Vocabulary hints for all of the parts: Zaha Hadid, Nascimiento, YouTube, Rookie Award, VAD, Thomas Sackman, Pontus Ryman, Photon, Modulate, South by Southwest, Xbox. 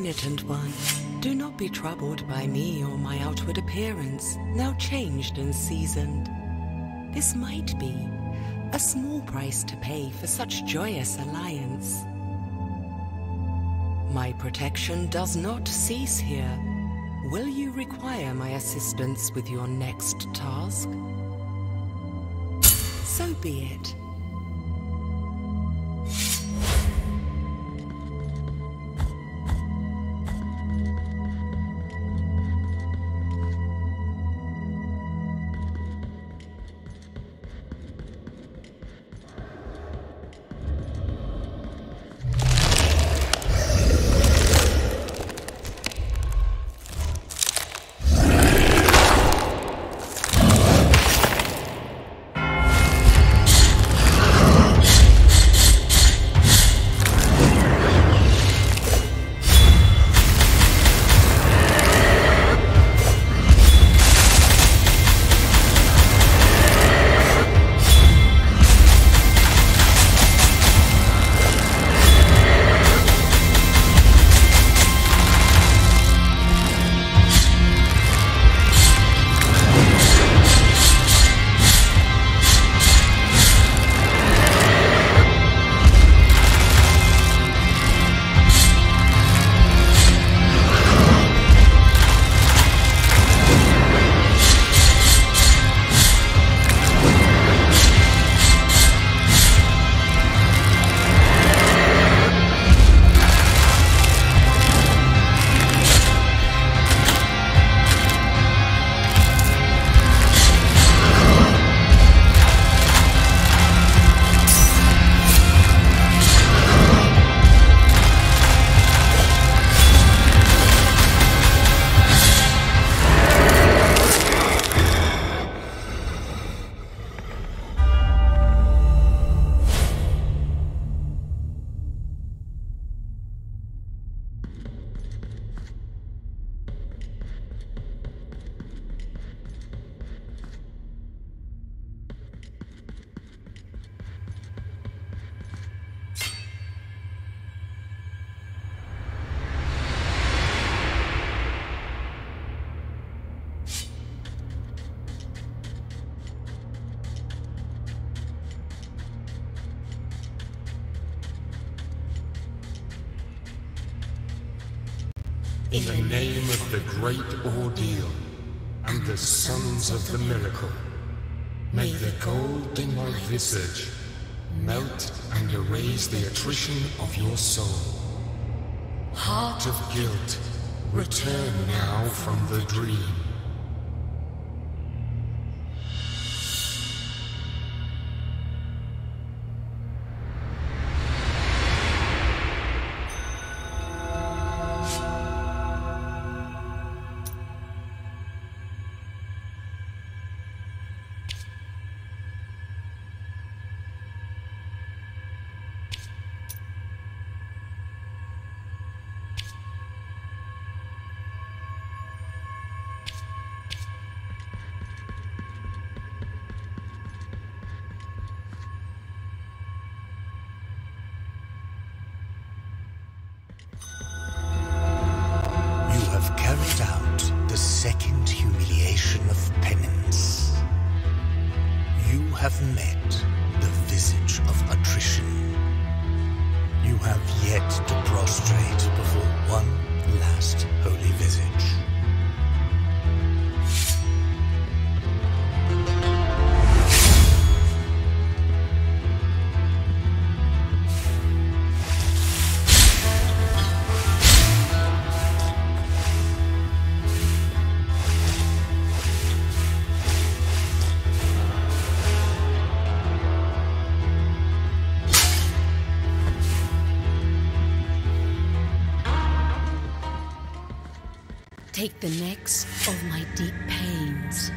penitent one, do not be troubled by me or my outward appearance, now changed and seasoned. This might be a small price to pay for such joyous alliance. My protection does not cease here. Will you require my assistance with your next task? So be it. In the name of the great ordeal and the sons of the miracle, may the gold in my visage melt and erase the attrition of your soul. Heart of guilt, return now from the dream. Take the necks of my deep pains.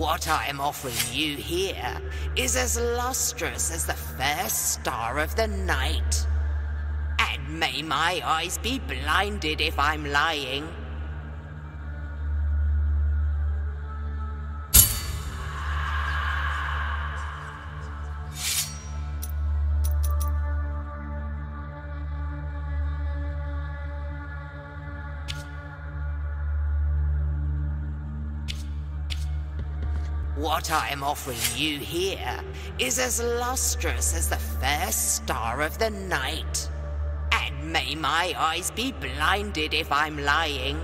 What I am offering you here is as lustrous as the first star of the night. And may my eyes be blinded if I'm lying. What I am offering you here is as lustrous as the first star of the night. And may my eyes be blinded if I'm lying.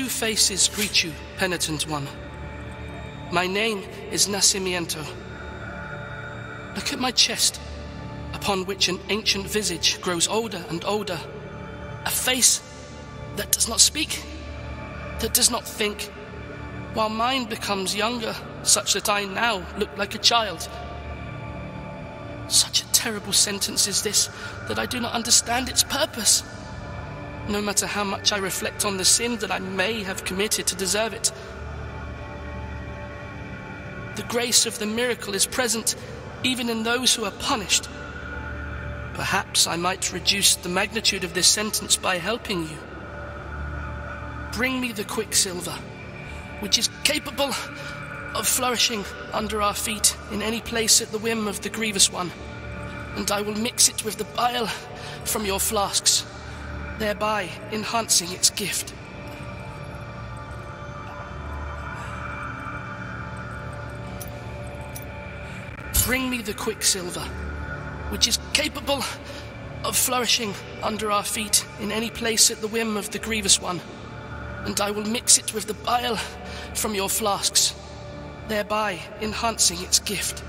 Two faces greet you, penitent one. My name is Nascimiento. Look at my chest, upon which an ancient visage grows older and older. A face that does not speak, that does not think, while mine becomes younger, such that I now look like a child. Such a terrible sentence is this, that I do not understand its purpose. No matter how much I reflect on the sin that I may have committed to deserve it. The grace of the miracle is present even in those who are punished. Perhaps I might reduce the magnitude of this sentence by helping you. Bring me the quicksilver, which is capable of flourishing under our feet in any place at the whim of the grievous one, and I will mix it with the bile from your flasks, thereby enhancing its gift. Bring me the quicksilver, which is capable of flourishing under our feet in any place at the whim of the grievous one, and I will mix it with the bile from your flasks, thereby enhancing its gift.